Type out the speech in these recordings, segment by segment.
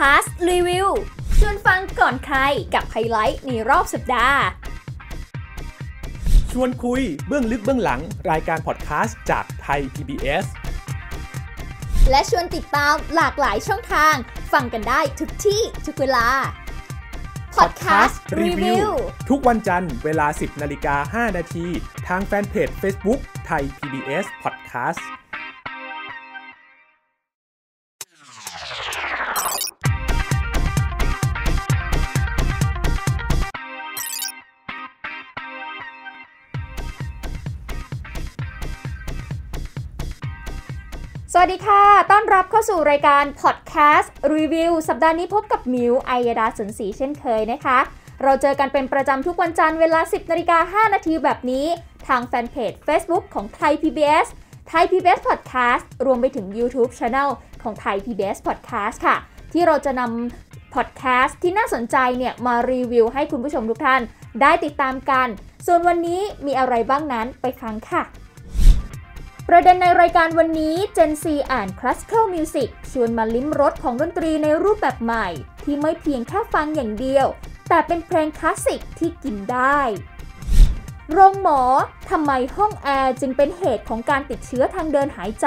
Podcast รีวิวชวนฟังก่อนใครกับไฮไลท์ในรอบสัปดาห์ชวนคุยเบื้องลึกเบื้องหลังรายการพอดแคสต์จากไทย PBS และชวนติดตามหลากหลายช่องทางฟังกันได้ทุกที่ทุกเวลาพอดแคสต์รีวิวทุกวันจันทร์เวลา 10:05 น.ทางแฟนเพจ Facebook ไทย PBS Podcastสวัสดีค่ะต้อนรับเข้าสู่รายการพอดแคสต์รีวิวสัปดาห์นี้พบกับมิวอัยดาสนศรีเช่นเคยนะคะเราเจอกันเป็นประจำทุกวันจันทร์เวลา 10:05 น.แบบนี้ทางแฟนเพจ Facebook ของ Thai PBS Podcast รวมไปถึง YouTube Channel ของ Thai PBS Podcast ค่ะที่เราจะนำพอดแคสต์ที่น่าสนใจเนี่ยมารีวิวให้คุณผู้ชมทุกท่านได้ติดตามกันส่วนวันนี้มีอะไรบ้างนั้นไปฟังค่ะประเด็นในรายการวันนี้ Gen Z and Classical Music ชวนมาลิ้มรสของดนตรีในรูปแบบใหม่ที่ไม่เพียงแค่ฟังอย่างเดียวแต่เป็นเพลงคลาสสิกที่กินได้โรงหมอทำไมห้องแอร์จึงเป็นเหตุของการติดเชื้อทางเดินหายใจ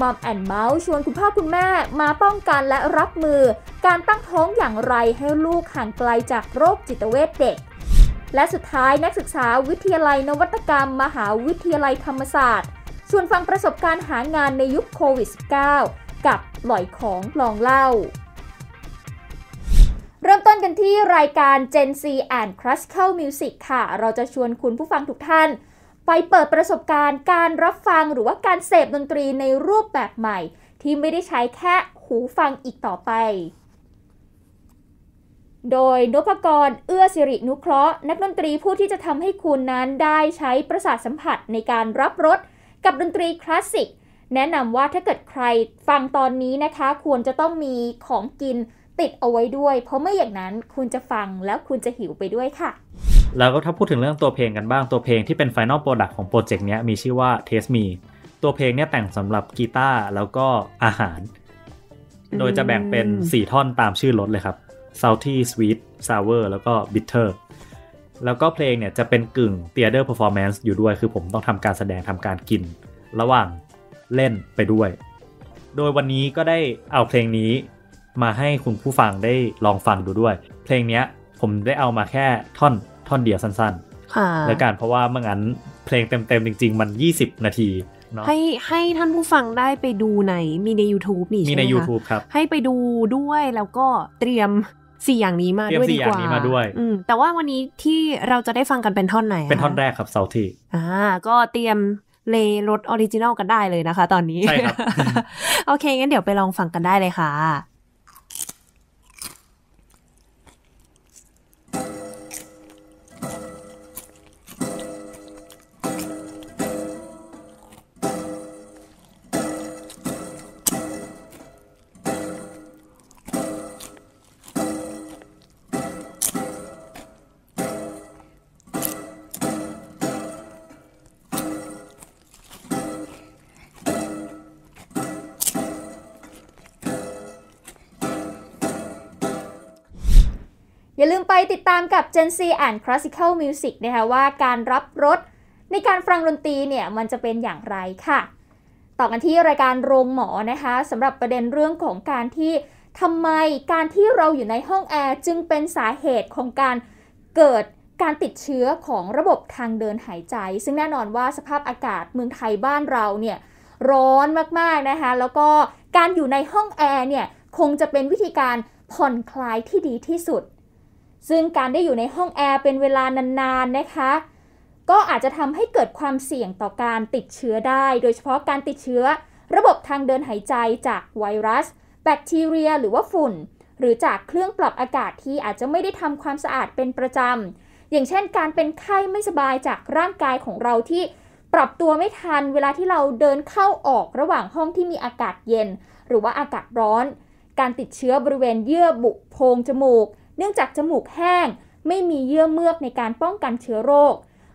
มัมแอนด์เมาส์ชวนคุณพ่อคุณแม่มาป้องกันและรับมือการตั้งท้องอย่างไรให้ลูกห่างไกลจากโรคจิตเวชเด็กและสุดท้ายนักศึกษาวิทยาลัยนวัตกรรมมหาวิทยาลัยธรรมศาสตร์ชวนฟังประสบการณ์หางานในยุคโควิด -19 กับหล่อยของลองเล่าเริ่มต้นกันที่รายการ Gen Z and Classical Music ค่ะเราจะชวนคุณผู้ฟังทุกท่านไปเปิดประสบการณ์การรับฟังหรือว่าการเสพดนตรีในรูปแบบใหม่ที่ไม่ได้ใช้แค่หูฟังอีกต่อไปโดยนพกร เอื้อสิรินุเคราะห์นักดนตรีผู้ที่จะทำให้คุณนั้นได้ใช้ประสาทสัมผัสในการรับรสกับดนตรีคลาสสิกแนะนำว่าถ้าเกิดใครฟังตอนนี้นะคะควรจะต้องมีของกินติดเอาไว้ด้วยเพราะไม่อย่างนั้นคุณจะฟังแล้วคุณจะหิวไปด้วยค่ะแล้วก็ถ้าพูดถึงเรื่องตัวเพลงกันบ้างตัวเพลงที่เป็น Final Product ของโปรเจกต์นี้มีชื่อว่า Taste Me ตัวเพลงเนี่ยแต่งสำหรับกีตาร์แล้วก็อาหารโดยจะแบ่งเป็น4ท่อนตามชื่อรสเลยครับSalty, Sweet, Sour แล้วก็ Bitter แล้วก็เพลงเนี่ยจะเป็นกึ่ง Theater Performance อยู่ด้วยคือผมต้องทำการแสดงทำการกินระหว่างเล่นไปด้วยโดยวันนี้ก็ได้เอาเพลงนี้มาให้คุณผู้ฟังได้ลองฟังดูด้วยเพลงเนี้ยผมได้เอามาแค่ท่อนเดียวสั้นๆแล้วกันเพราะว่าเมื่องั้นเพลงเต็มๆจริงๆมัน20นาทีให้ท่านผู้ฟังได้ไปดูในมีใน YouTube นี่ใช่ไหมคะมีใน YouTube ครับให้ไปดูด้วยแล้วก็เตรียม4อย่างนี้มาด้วยดีกว่าแต่ว่าวันนี้ที่เราจะได้ฟังกันเป็นท่อนไหนเป็นท่อนแรกครับเซาที่ก็เตรียมเลรถออริจินัลกันได้เลยนะคะตอนนี้ใช่ครับ โอเคงั้นเดี๋ยวไปลองฟังกันได้เลยค่ะอย่าลืมไปติดตามกับ Gen Z and Classical Music นะคะว่าการรับรสในการฟังดนตรีเนี่ยมันจะเป็นอย่างไรค่ะต่อกันที่รายการโรงหมอนะคะสำหรับประเด็นเรื่องของการที่ทำไมการที่เราอยู่ในห้องแอร์จึงเป็นสาเหตุของการเกิดการติดเชื้อของระบบทางเดินหายใจซึ่งแน่นอนว่าสภาพอากาศเมืองไทยบ้านเราเนี่ยร้อนมากๆนะคะแล้วก็การอยู่ในห้องแอร์เนี่ยคงจะเป็นวิธีการผ่อนคลายที่ดีที่สุดซึ่งการได้อยู่ในห้องแอร์เป็นเวลานานๆนะคะก็อาจจะทำให้เกิดความเสี่ยงต่อการติดเชื้อได้โดยเฉพาะการติดเชื้อระบบทางเดินหายใจจากไวรัสแบคทีเรียหรือว่าฝุ่นหรือจากเครื่องปรับอากาศที่อาจจะไม่ได้ทำความสะอาดเป็นประจำอย่างเช่นการเป็นไข้ไม่สบายจากร่างกายของเราที่ปรับตัวไม่ทันเวลาที่เราเดินเข้าออกระหว่างห้องที่มีอากาศเย็นหรือว่าอากาศร้อนการติดเชื้อบริเวณเยื่อบุโพรงจมูกเนื่องจากจมูกแห้งไม่มีเยื่อเมือกในการป้องกันเชื้อโรค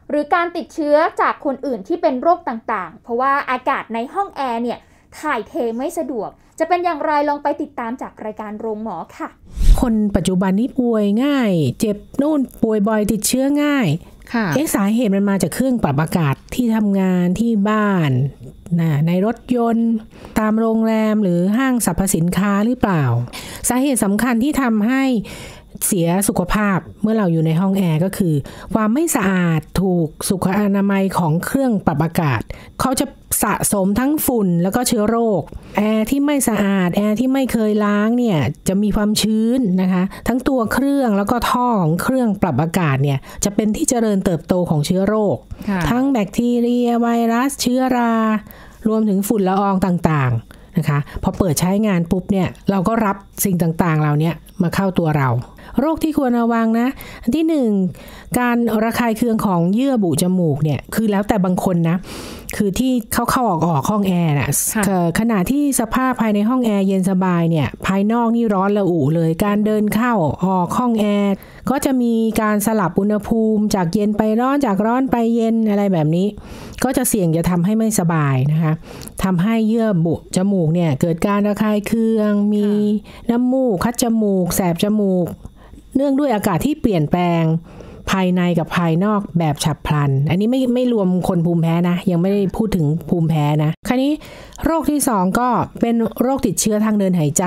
หรือการติดเชื้อจากคนอื่นที่เป็นโรคต่างๆเพราะว่าอากาศในห้องแอร์เนี่ยถ่ายเทไม่สะดวก จะเป็นอย่างไรลองไปติดตามจากรายการโรงหมอค่ะคนปัจจุบันนี้ป่วยง่ายเจ็บนู่นป่วยบ่อยติดเชื้อง่ายสาเหตุมันมาจากเครื่องปรับอากาศที่ทำงานที่บ้านในรถยนต์ตามโรงแรมหรือห้างสรรพสินค้าหรือเปล่าสาเหตุสำคัญที่ทำให้เสียสุขภาพเมื่อเราอยู่ในห้องแอร์ก็คือความไม่สะอาดถูกสุขอนามัยของเครื่องปรับอากาศเขาจะสะสมทั้งฝุ่นแล้วก็เชื้อโรคแอร์ที่ไม่สะอาดแอร์ที่ไม่เคยล้างเนี่ยจะมีความชื้นนะคะทั้งตัวเครื่องแล้วก็ท่อของเครื่องปรับอากาศเนี่ยจะเป็นที่เจริญเติบโตของเชื้อโรคทั้งแบคทีเรียไวรัสเชื้อรารวมถึงฝุ่นละอองต่างๆนะคะพอเปิดใช้งานปุ๊บเนี่ยเราก็รับสิ่งต่างๆเหล่านี้มาเข้าตัวเราโรคที่ควรระวังนะอันที่หนึ่งการระคายเคืองของเยื่อบุจมูกเนี่ยคือแล้วแต่บางคนนะคือที่เข้าออกห้องแอร์นะขณะที่สภาพภายในห้องแอร์เย็นสบายเนี่ยภายนอกนี่ร้อนระอุเลยการเดินเข้าออกห้องแอร์ก็จะมีการสลับอุณหภูมิจากเย็นไปร้อนจากร้อนไปเย็นอะไรแบบนี้ก็จะเสี่ยงจะทำให้ไม่สบายนะคะทำให้เยื่อบุจมูกเนี่ยเกิดการระคายเคืองมีน้ำมูกคัดจมูกแสบจมูกเนื่องด้วยอากาศที่เปลี่ยนแปลงภายในกับภายนอกแบบฉับพลันอันนี้ไม่รวมคนภูมิแพ้นะยังไม่ได้พูดถึงภูมิแพ้นะคราวนี้โรคที่2ก็เป็นโรคติดเชื้อทางเดินหายใจ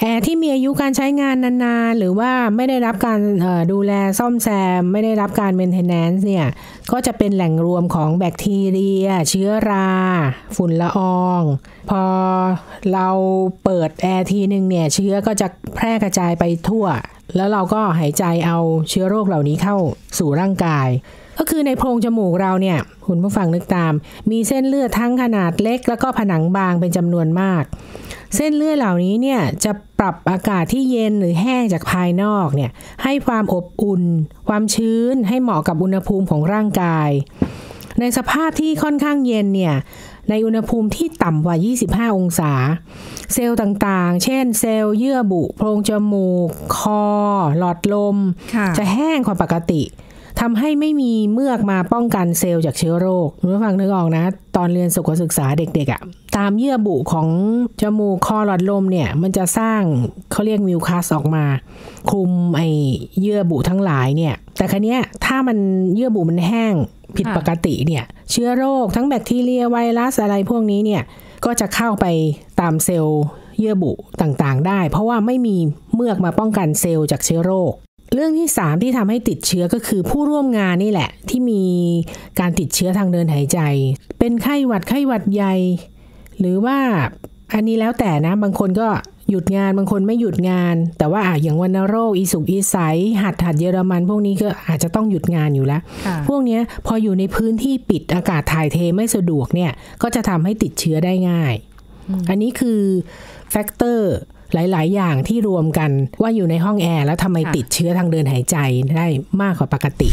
แอร์ที่มีอายุการใช้งานนานๆหรือว่าไม่ได้รับการดูแลซ่อมแซมไม่ได้รับการ maintenance เนี่ยก็จะเป็นแหล่งรวมของแบคทีเรียเชื้อราฝุ่นละอองพอเราเปิดแอร์ทีนึงเนี่ยเชื้อก็จะแพร่กระจายไปทั่วแล้วเราก็หายใจเอาเชื้อโรคเหล่านี้เข้าสู่ร่างกายก็คือในโพรงจมูกเราเนี่ยคุณผู้ฟังนึกตามมีเส้นเลือดทั้งขนาดเล็กแล้วก็ผนังบางเป็นจำนวนมากเส้นเลือดเหล่านี้เนี่ยจะปรับอากาศที่เย็นหรือแห้งจากภายนอกเนี่ยให้ความอบอุ่นความชื้นให้เหมาะกับอุณหภูมิของร่างกายในสภาพที่ค่อนข้างเย็นเนี่ยในอุณหภูมิที่ต่ำกว่า25องศาเซลล์ต่างๆเช่นเซลล์เยื่อบุโพรงจมูกคอหลอดลมจะแห้งกว่าปกติทำให้ไม่มีเมือกมาป้องกันเซลล์จากเชื้อโรคคุณผู้ฟังนึกออกนะตอนเรียนสุขศึกษาเด็กๆอ่ะตามเยื่อบุของจมูกคอหลอดลมเนี่ยมันจะสร้างเขาเรียกมิวคัสออกมาคลุมไอ้เยื่อบุทั้งหลายเนี่ยแต่ครั้งนี้ถ้ามันเยื่อบุมันแห้งผิดปกติเนี่ยเชื้อโรคทั้งแบคทีเรียไวรัสอะไรพวกนี้เนี่ยก็จะเข้าไปตามเซลล์เยื่อบุต่างๆได้เพราะว่าไม่มีเมือกมาป้องกันเซลล์จากเชื้อโรคเรื่องที่3ที่ทำให้ติดเชื้อก็คือผู้ร่วมงานนี่แหละที่มีการติดเชื้อทางเดินหายใจเป็นไข้หวัดใหญ่หรือว่าอันนี้แล้วแต่นะบางคนก็หยุดงานบางคนไม่หยุดงานแต่ว่าอย่างวัณโรคอีสุกอีใสหัดเยอรมันพวกนี้ก็อาจจะต้องหยุดงานอยู่แล้วพวกนี้พออยู่ในพื้นที่ปิดอากาศถ่ายเทไม่สะดวกเนี่ยก็จะทำให้ติดเชื้อได้ง่ายอันนี้คือแฟกเตอร์หลายๆอย่างที่รวมกันว่าอยู่ในห้องแอร์แล้วทำไมติดเชื้อทางเดินหายใจได้มากกว่าปกติ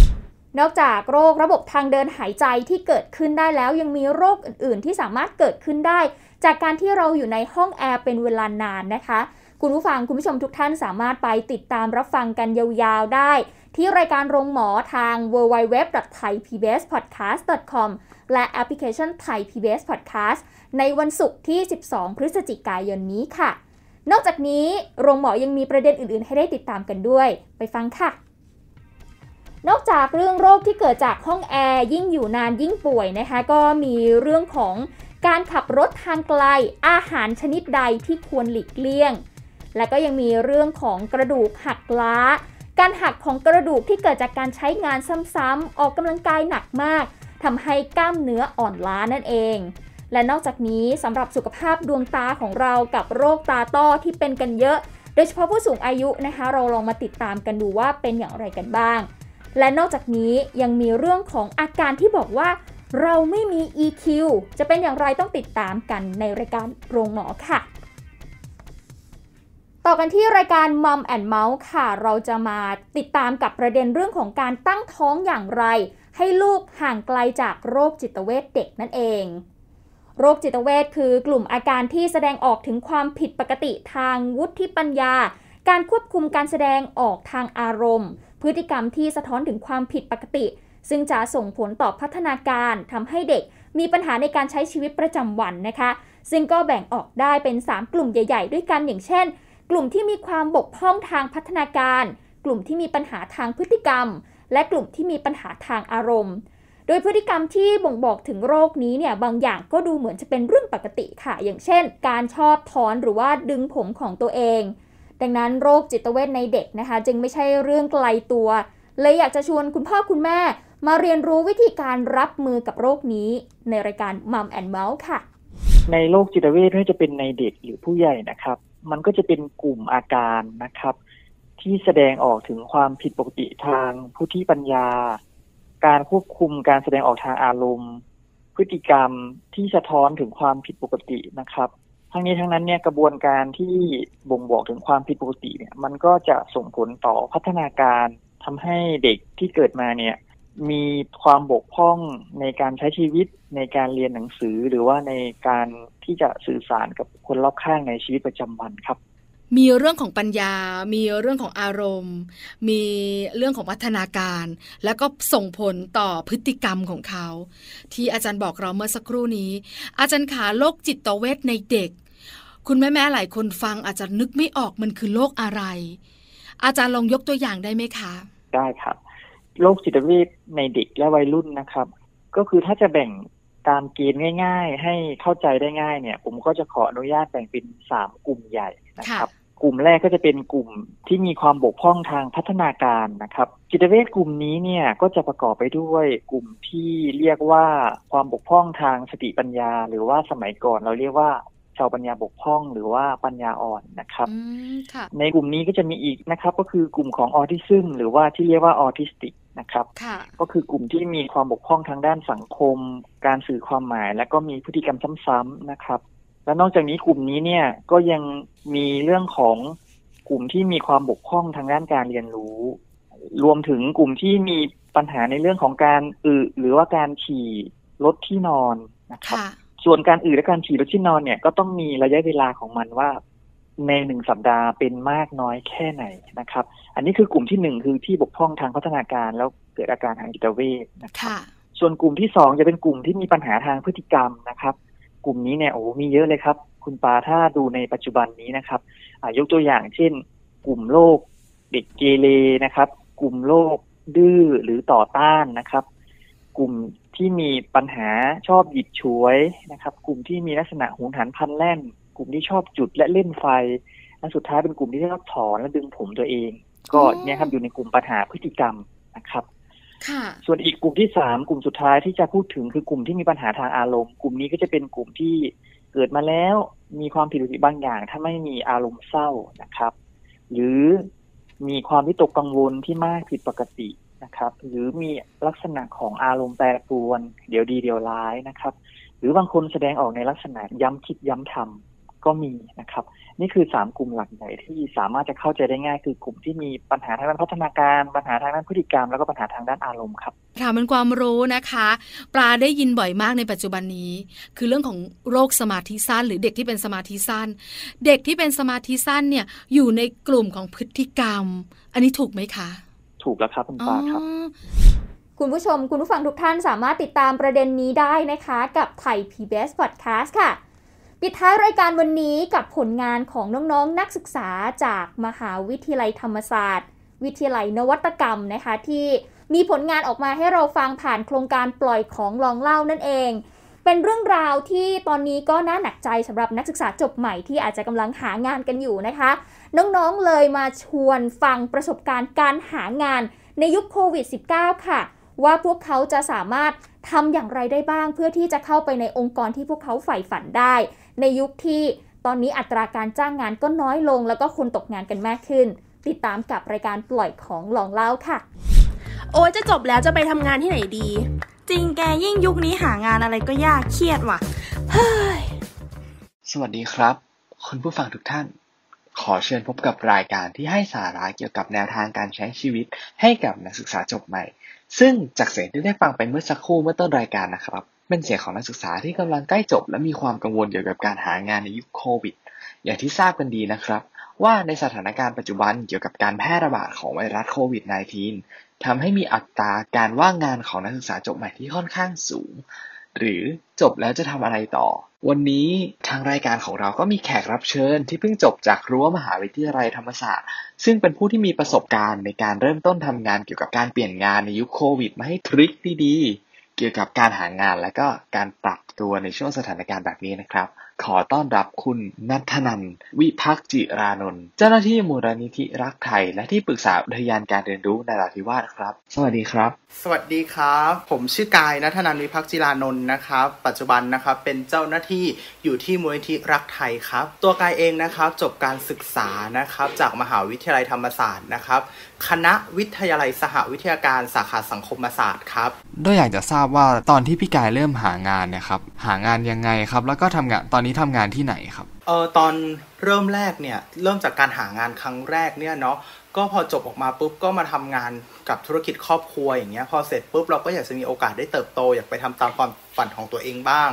นอกจากโรคระบบทางเดินหายใจที่เกิดขึ้นได้แล้วยังมีโรคอื่นๆที่สามารถเกิดขึ้นได้จากการที่เราอยู่ในห้องแอร์เป็นเวลานานนะคะคุณผู้ฟังคุณผู้ชมทุกท่านสามารถไปติดตามรับฟังกันยาวๆได้ที่รายการโรงหมอทาง www.thaipbspodcast.com และแอปพลิเคชัน Thai PBS Podcast ในวันศุกร์ที่ 12 พฤศจิกายนนี้ค่ะนอกจากนี้โรงหมอยังมีประเด็นอื่นๆให้ได้ติดตามกันด้วยไปฟังค่ะนอกจากเรื่องโรคที่เกิดจากห้องแอร์ยิ่งอยู่นานยิ่งป่วยนะคะก็มีเรื่องของการขับรถทางไกลอาหารชนิดใดที่ควรหลีกเลี่ยงและก็ยังมีเรื่องของกระดูกหักล้าการหักของกระดูกที่เกิดจากการใช้งานซ้ำๆออกกำลังกายหนักมากทำให้กล้ามเนื้ออ่อนล้านั่นเองและนอกจากนี้สำหรับสุขภาพดวงตาของเรากับโรคตาต้อที่เป็นกันเยอะโดยเฉพาะผู้สูงอายุนะคะเราลองมาติดตามกันดูว่าเป็นอย่างไรกันบ้างและนอกจากนี้ยังมีเรื่องของอาการที่บอกว่าเราไม่มี EQ จะเป็นอย่างไรต้องติดตามกันในรายการโรงหมอค่ะต่อกันที่รายการ Mom and Mouth ค่ะเราจะมาติดตามกับประเด็นเรื่องของการตั้งท้องอย่างไรให้ลูกห่างไกลจากโรคจิตเวชเด็กนั่นเองโรคจิตเวชคือกลุ่มอาการที่แสดงออกถึงความผิดปกติทางวุฒิปัญญาการควบคุมการแสดงออกทางอารมณ์พฤติกรรมที่สะท้อนถึงความผิดปกติซึ่งจะส่งผลต่อพัฒนาการทำให้เด็กมีปัญหาในการใช้ชีวิตประจำวันนะคะ ซึ่งก็แบ่งออกได้เป็น3กลุ่มใหญ่ๆด้วยกันอย่างเช่นกลุ่มที่มีความบกพร่องทางพัฒนาการกลุ่มที่มีปัญหาทางพฤติกรรมและกลุ่มที่มีปัญหาทางอารมณ์โดยพฤติกรรมที่บ่งบอกถึงโรคนี้เนี่ยบางอย่างก็ดูเหมือนจะเป็นเรื่องปกติค่ะอย่างเช่นการชอบถอนหรือว่าดึงผมของตัวเองดังนั้นโรคจิตเวชในเด็กนะคะจึงไม่ใช่เรื่องไกลตัวเลยอยากจะชวนคุณพ่อคุณแม่มาเรียนรู้วิธีการรับมือกับโรคนี้ในรายการ Mom and Mouth ค่ะในโรคจิตเวชไม่ว่าจะเป็นในเด็กหรือผู้ใหญ่นะครับมันก็จะเป็นกลุ่มอาการนะครับที่แสดงออกถึงความผิดปกติทางพุทธิปัญญาการควบคุมการแสดงออกทางอารมณ์พฤติกรรมที่สะท้อนถึงความผิดปกตินะครับทั้งนี้ทั้งนั้นเนี่ยกระบวนการที่บ่งบอกถึงความผิดปกติเนี่ยมันก็จะส่งผลต่อพัฒนาการทำให้เด็กที่เกิดมาเนี่ยมีความบกพร่องในการใช้ชีวิตในการเรียนหนังสือหรือว่าในการที่จะสื่อสารกับคนรอบข้างในชีวิตประจำวันครับมีเรื่องของปัญญามีเรื่องของอารมณ์มีเรื่องของพัฒนาการแล้วก็ส่งผลต่อพฤติกรรมของเขาที่อาจารย์บอกเราเมื่อสักครู่นี้อาจารย์ขาโรคจิตเวชในเด็กคุณแม่ๆหลายคนฟังอาจจะนึกไม่ออกมันคือโรคอะไรอาจารย์ลองยกตัวอย่างได้ไหมคะได้ครับโรคจิตเวชในเด็กและวัยรุ่นนะครับก็คือถ้าจะแบ่งตามเกณฑ์ง่ายๆให้เข้าใจได้ง่ายเนี่ยผมก็จะขออนุญาตแบ่งเป็น3กลุ่มใหญ่นะครับกลุ่มแรกก็จะเป็นกลุ่มที่มีความบกพร่องทางพัฒนาการนะครับจิตเวชกลุ่มนี้เนี่ยก็จะประกอบไปด้วยกลุ่มที่เรียกว่าความบกพร่องทางสติปัญญาหรือว่าสมัยก่อนเราเรียกว่าชาวปัญญาบกพร่องหรือว่าปัญญาอ่อนนะครับในกลุ่มนี้ก็จะมีอีกนะครับก็คือกลุ่มของออทิซึมหรือว่าที่เรียกว่าออทิสติกนะครับก็คือกลุ่มที่มีความบกพร่องทางด้านสังคมการสื่อความหมายและก็มีพฤติกรรมซ้ำๆนะครับและนอกจากนี้กลุ่มนี้เนี่ยก็ยังมีเรื่องของกลุ่มที่มีความบกพร่องทางด้านการเรียนรู้รวมถึงกลุ่มที่มีปัญหาในเรื่องของการอึหรือว่าการฉี่ลดที่นอนนะครับส่วนการอึและการฉี่ลดที่นอนเนี่ยก็ต้องมีระยะเวลาของมันว่าใน1สัปดาห์เป็นมากน้อยแค่ไหนนะครับอันนี้คือกลุ่มที่1คือที่บกพร่องทางพัฒนาการแล้วเกิดอาการทางจิตเวชนะครับส่วนกลุ่มที่2จะเป็นกลุ่มที่มีปัญหาทางพฤติกรรมนะครับกลุ่มนี้เนี่ยโอ้มีเยอะเลยครับคุณปาถ้าดูในปัจจุบันนี้นะครับยกตัวอย่างเช่นกลุ่มโรคเด็กเกเรนะครับกลุ่มโรคดื้อหรือต่อต้านนะครับกลุ่มที่มีปัญหาชอบหยิบฉวยนะครับกลุ่มที่มีลักษณะหูหันพันแล่นกลุ่มที่ชอบจุดและเล่นไฟและสุดท้ายเป็นกลุ่มที่ชอบถอนและดึงผมตัวเองก็เนี่ยครับอยู่ในกลุ่มปัญหาพฤติกรรมนะครับส่วนอีกกลุ่มที่3กลุ่มสุดท้ายที่จะพูดถึงคือกลุ่มที่มีปัญหาทางอารมณ์กลุ่มนี้ก็จะเป็นกลุ่มที่เกิดมาแล้วมีความผิดปกติบางอย่างถ้าไม่มีอารมณ์เศร้านะครับหรือมีความวิตกกังวลที่มากผิดปกตินะครับหรือมีลักษณะของอารมณ์แปรปรวนเดี๋ยวดีเดี๋ยวร้ายนะครับหรือบางคนแสดงออกในลักษณะย้ำคิดย้ำทำก็มีนะครับนี่คือ3กลุ่มหลักใหญ่ที่สามารถจะเข้าใจได้ง่ายคือกลุ่มที่มีปัญหาทางด้านพัฒนาการปัญหาทางด้านพฤติกรรมแล้วก็ปัญหาทางด้านอารมณ์ครับค่ะมันความรู้นะคะปลาได้ยินบ่อยมากในปัจจุบันนี้คือเรื่องของโรคสมาธิสั้นหรือเด็กที่เป็นสมาธิสั้นเด็กที่เป็นสมาธิสั้นเนี่ยอยู่ในกลุ่มของพฤติกรรมอันนี้ถูกไหมคะถูกแล้วครับคุณปลาครับคุณผู้ชมคุณผู้ฟังทุกท่านสามารถติดตามประเด็นนี้ได้นะคะกับไทย PBS Podcast ค่ะปิดท้ายรายการวันนี้กับผลงานของน้องๆ นักศึกษาจากมหาวิทยาลัยธรรมศาสตร์วิทยาลัยนวัตกรรมนะคะที่มีผลงานออกมาให้เราฟังผ่านโครงการปล่อยของลองเล่านั่นเองเป็นเรื่องราวที่ตอนนี้ก็น่าหนักใจสำหรับนักศึกษาจบใหม่ที่อาจจะกำลังหางานกันอยู่นะคะน้องๆเลยมาชวนฟังประสบการณ์การหางานในยุคโควิด -19 ค่ะว่าพวกเขาจะสามารถทำอย่างไรได้บ้างเพื่อที่จะเข้าไปในองค์กรที่พวกเขาใฝ่ฝันได้ในยุคที่ตอนนี้อัตราการจ้างงานก็น้อยลงแล้วก็คนตกงานกันมากขึ้นติดตามกับรายการปล่อยของลองเล่าค่ะโอ้ยจะจบแล้วจะไปทำงานที่ไหนดีจริงแกยิ่งยุคนี้หางานอะไรก็ยากเครียดว่ะเฮ้ยสวัสดีครับคุณผู้ฟังทุกท่านขอเชิญพบกับรายการที่ให้สาระเกี่ยวกับแนวทางการใช้ชีวิตให้กับนักศึกษาจบใหม่ซึ่งจากเสียงที่ได้ฟังไปเมื่อสักครู่เมื่อต้นรายการนะครับเป็นเสียงของนักศึกษาที่กำลังใกล้จบและมีความกังวลเกี่ยวกับการหางานในยุคโควิดอย่างที่ทราบกันดีนะครับว่าในสถานการณ์ปัจจุบันเกี่ยวกับการแพร่ระบาดของไวรัสโควิด -19 ทำให้มีอัตราการว่างงานของนักศึกษาจบใหม่ที่ค่อนข้างสูง หรือจบแล้วจะทำอะไรต่อวันนี้ทางรายการของเราก็มีแขกรับเชิญที่เพิ่งจบจากรั้วมหาวิทยาลัยธรรมศาสตร์ซึ่งเป็นผู้ที่มีประสบการณ์ในการเริ่มต้นทำงานเกี่ยวกับการเปลี่ยนงานในยุคโควิดมาให้ทริคดีๆเกี่ยวกับการหางานและก็การปรับตัวในช่วงสถานการณ์แบบนี้นะครับขอต้อนรับคุณณัฐนันท์ วิภัคจิรานนท์เจ้าหน้าที่มูลนิธิรักไทยและที่ปรึกษาอุทยานการเรียนรู้นราธิวาสครับสวัสดีครับสวัสดีครับผมชื่อกายณัฐนันท์ วิภัคจิรานนท์นะครับปัจจุบันนะครับเป็นเจ้าหน้าที่อยู่ที่มูลนิธิรักไทยครับตัวกายเองนะครับจบการศึกษานะครับจากมหาวิทยาลัยธรรมศาสตร์นะครับคณะวิทยาลัยสหวิทยาการสาขาสังคมศาสตร์ครับด้วยอยากจะทราบว่าตอนที่พี่กายเริ่มหางานเนี่ยครับหางานยังไงครับแล้วก็ทำงานตอนนี้ทำงานที่ไหนครับตอนเริ่มแรกเนี่ยเริ่มจากการหางานครั้งแรกเนี่ยเนาะก็พอจบออกมาปุ๊บก็มาทำงานกับธุรกิจครอบครัวอย่างเงี้ยพอเสร็จปุ๊บเราก็อยากจะมีโอกาสได้เติบโตอยากไปทำตามความฝันของตัวเองบ้าง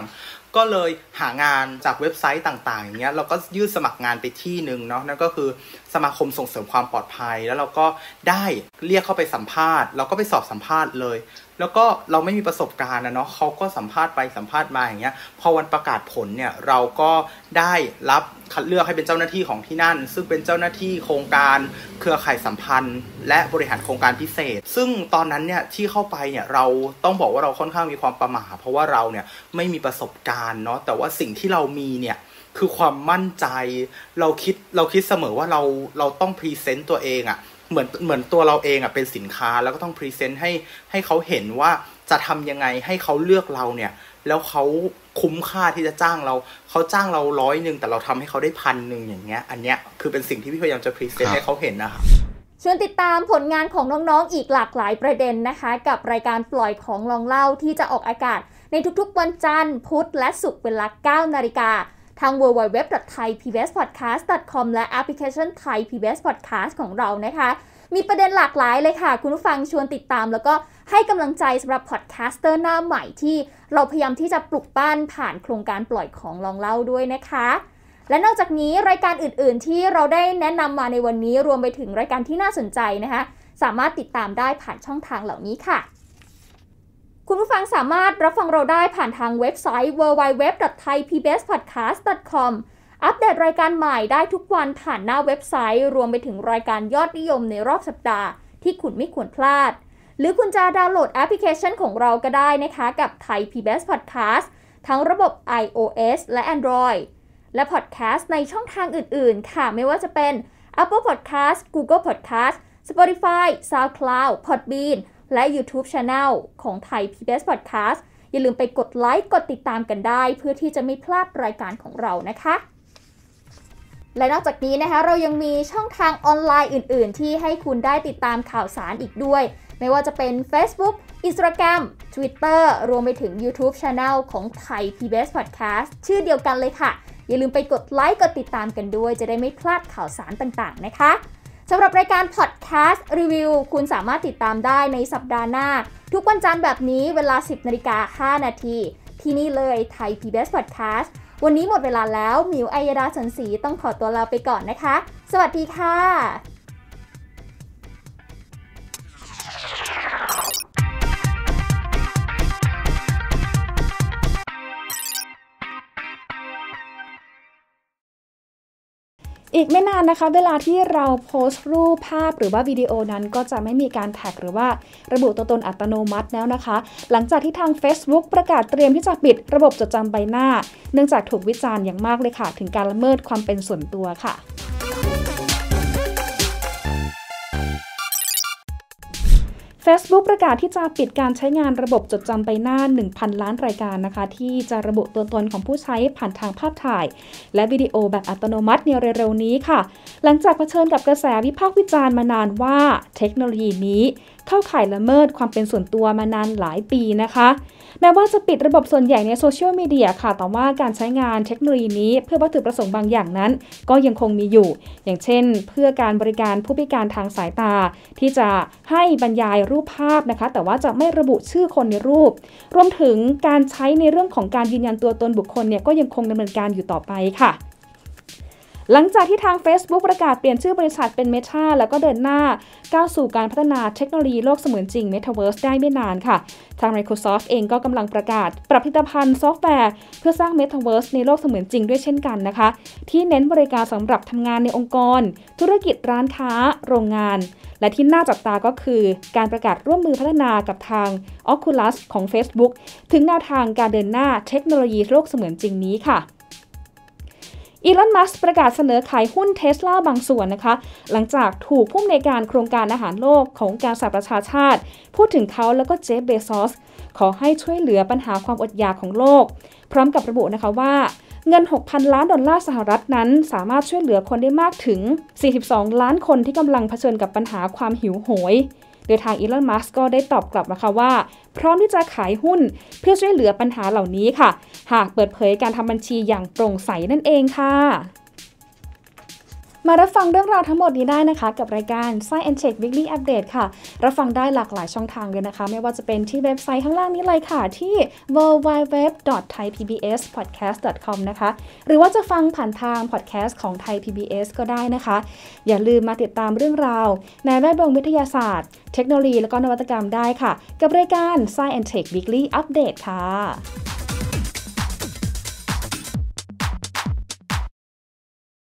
ก็เลยหางานจากเว็บไซต์ต่างๆอย่างเงี้ยเราก็ยื่นสมัครงานไปที่นึงเนาะนั่นก็คือสมาคมส่งเสริมความปลอดภัยแล้วเราก็ได้เรียกเข้าไปสัมภาษณ์เราก็ไปสอบสัมภาษณ์เลยแล้วก็เราไม่มีประสบการณ์นะเนาะเขาก็สัมภาษณ์ไปสัมภาษณ์มาอย่างเงี้ยพอวันประกาศผลเนี่ยเราก็ได้รับคัดเลือกให้เป็นเจ้าหน้าที่ของที่นั่นซึ่งเป็นเจ้าหน้าที่โครงการเครือข่ายสัมพันธ์และบริหารโครงการพิเศษซึ่งตอนนั้นเนี่ยที่เข้าไปเนี่ยเราต้องบอกว่าเราค่อนข้างมีความประหม่าเพราะว่าเราเนี่ยไม่มีประสบการณ์เนาะแต่ว่าสิ่งที่เรามีเนี่ยคือความมั่นใจเราคิดเสมอว่าเราต้องพรีเซนต์ตัวเองอะเหมือนตัวเราเองอ่ะเป็นสินค้าแล้วก็ต้องพรีเซนต์ให้เขาเห็นว่าจะทำยังไงให้เขาเลือกเราเนี่ยแล้วเขาคุ้มค่าที่จะจ้างเราเขาจ้างเรา100แต่เราทำให้เขาได้1,000อย่างเงี้ยอันเนี้ยคือเป็นสิ่งที่พี่พยายามจะพรีเซนต์ให้เขาเห็นนะคะชวนติดตามผลงานของน้องๆอีกหลากหลายประเด็นนะคะกับรายการปล่อยของลองเล่าที่จะออกอากาศในทุกๆวันจันทร์พุธและศุกร์เวลา 9:00 น.ทาง www.thaipbspodcast.com และแอปพลิเคชัน Thai PBS Podcast ของเรานะคะมีประเด็นหลากหลายเลยค่ะคุณผู้ฟังชวนติดตามแล้วก็ให้กำลังใจสำหรับพอดแคสเตอร์หน้าใหม่ที่เราพยายามที่จะปลุกปั้นผ่านโครงการปล่อยของลองเล่าด้วยนะคะและนอกจากนี้รายการอื่นๆที่เราได้แนะนำมาในวันนี้รวมไปถึงรายการที่น่าสนใจนะคะสามารถติดตามได้ผ่านช่องทางเหล่านี้ค่ะคุณผู้ฟังสามารถรับฟังเราได้ผ่านทางเว็บไซต์ www.thaipbspodcast.com อัปเดตรายการใหม่ได้ทุกวันผ่านหน้าเว็บไซต์รวมไปถึงรายการยอดนิยมในรอบสัปดาห์ที่คุณไม่ควรพลาดหรือคุณจะดาวน์โหลดแอปพลิเคชันของเราก็ได้นะคะกับ Thai PBS Podcast ทั้งระบบ iOS และ Android และ Podcast ในช่องทางอื่นๆค่ะไม่ว่าจะเป็น Apple Podcast Google Podcast Spotify SoundCloud Podbeanและ YouTube Channel ของ Thai PBS Podcast อย่าลืมไปกดไลค์กดติดตามกันได้เพื่อที่จะไม่พลาดรายการของเรานะคะและนอกจากนี้นะคะเรายังมีช่องทางออนไลน์อื่นๆที่ให้คุณได้ติดตามข่าวสารอีกด้วยไม่ว่าจะเป็น Facebook Instagram Twitter รวมไปถึง YouTube Channel ของ Thai PBS Podcast ชื่อเดียวกันเลยค่ะอย่าลืมไปกดไลค์กดติดตามกันด้วยจะได้ไม่พลาดข่าวสารต่างๆนะคะสำหรับรายการพอดแคสต์รีวิวคุณสามารถติดตามได้ในสัปดาห์หน้าทุกวันจันทร์แบบนี้เวลา 10:05 น.ที่นี่เลยไทย PBS Podcast วันนี้หมดเวลาแล้วหมิว อัยยดา สนศรีต้องขอตัวลาไปก่อนนะคะสวัสดีค่ะอีกไม่นานนะคะเวลาที่เราโพสต์รูปภาพหรือว่าวิดีโอนั้นก็จะไม่มีการแท็กหรือว่าระบุตัวตนอัตโนมัติแล้วนะคะหลังจากที่ทาง Facebook ประกาศเตรียมที่จะปิดระบบจดจำใบหน้าเนื่องจากถูกวิจารณ์อย่างมากเลยค่ะถึงการละเมิดความเป็นส่วนตัวค่ะFacebook ประกาศที่จะปิดการใช้งานระบบจดจำใบหน้า 1,000 ล้านรายการนะคะที่จะระบุตัวตนของผู้ใช้ผ่านทางภาพถ่ายและวิดีโอแบบอัตโนมัติในเร็วๆนี้ค่ะหลังจากเผชิญกับกระแสวิพากษ์วิจารณ์มานานว่าเทคโนโลยีนี้เข้าข่ายละเมิดความเป็นส่วนตัวมานานหลายปีนะคะแม้ว่าจะปิดระบบส่วนใหญ่ในโซเชียลมีเดียค่ะแต่ว่าการใช้งานเทคโนโลยีนี้เพื่อวัตถุประสงค์บางอย่างนั้นก็ยังคงมีอยู่อย่างเช่นเพื่อการบริการผู้พิการทางสายตาที่จะให้บรรยายรูปภาพนะคะแต่ว่าจะไม่ระบุชื่อคนในรูปรวมถึงการใช้ในเรื่องของการยืนยันตัวตนบุคคลเนี่ยก็ยังคงดำเนินการอยู่ต่อไปค่ะ หลังจากที่ทาง Facebook ประกาศเปลี่ยนชื่อบริษัทเป็น Meta แล้วก็เดินหน้าก้าวสู่การพัฒนาเทคโนโลยีโลกเสมือนจริง Metaverse ได้ไม่นานค่ะทาง Microsoft เองก็กำลังประกาศปรับผลิตภัณฑ์ซอฟต์แวร์เพื่อสร้าง Metaverse ในโลกเสมือนจริงด้วยเช่นกันนะคะที่เน้นบริการสำหรับทำงานในองค์กรธุรกิจร้านค้าโรงงานและที่น่าจับตาก็คือการประกาศร่วมมือพัฒนากับทาง Oculus ของ Facebook ถึงแนวทางการเดินหน้าเทคโนโลยีโลกเสมือนจริงนี้ค่ะอีลอน มัสก์ประกาศเสนอขายหุ้นเทสลาบางส่วนนะคะหลังจากถูกผู้อำนวยการโครงการอาหารโลกขององค์การสหประชาชาติพูดถึงเขาแล้วก็เจฟ เบซอสขอให้ช่วยเหลือปัญหาความอดอยากของโลกพร้อมกับระบุนะคะว่าเงิน 6,000 ล้านดอลลาร์สหรัฐนั้นสามารถช่วยเหลือคนได้มากถึง 42 ล้านคนที่กำลังเผชิญกับปัญหาความหิวโหยโดยทางอีลอน มัสก์ก็ได้ตอบกลับนะคะว่าพร้อมที่จะขายหุ้นเพื่อช่วยเหลือปัญหาเหล่านี้ค่ะหากเปิดเผยการทำบัญชีอย่างโปร่งใสนั่นเองค่ะมารับฟังเรื่องราวทั้งหมดนี้ได้นะคะกับรายการ Science and Tech Weekly Update ค่ะรับฟังได้หลากหลายช่องทางเลยนะคะไม่ว่าจะเป็นที่เว็บไซต์ข้างล่างนี้เลยค่ะที่ www.thaipbspodcast.com นะคะหรือว่าจะฟังผ่านทางพอดแคสต์ของ Thai PBS ก็ได้นะคะอย่าลืมมาติดตามเรื่องราวในแวดวงวิทยาศาสตร์เทคโนโลยีและก็นวัตกรรมได้ค่ะกับรายการ Science and Tech Weekly Update ค่ะ